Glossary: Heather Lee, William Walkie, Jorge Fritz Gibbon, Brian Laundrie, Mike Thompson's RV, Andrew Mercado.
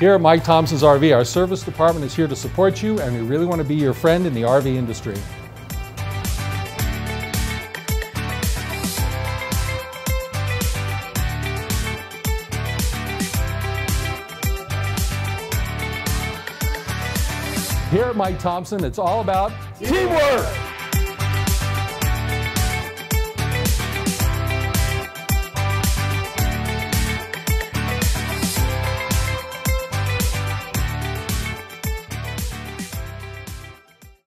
Here at Mike Thompson's RV, our service department is here to support you, and we really want to be your friend in the RV industry. Here at Mike Thompson, it's all about teamwork.